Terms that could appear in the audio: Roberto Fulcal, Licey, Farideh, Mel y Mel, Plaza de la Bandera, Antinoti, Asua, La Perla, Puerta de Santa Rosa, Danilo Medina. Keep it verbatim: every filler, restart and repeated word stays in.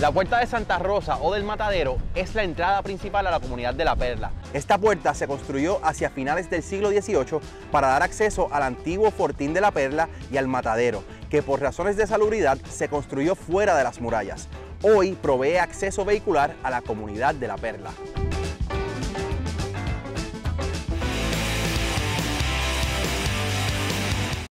La Puerta de Santa Rosa o del Matadero es la entrada principal a la comunidad de La Perla. Esta puerta se construyó hacia finales del siglo dieciocho para dar acceso al antiguo fortín de La Perla y al Matadero, que por razones de salubridad se construyó fuera de las murallas. Hoy provee acceso vehicular a la comunidad de La Perla.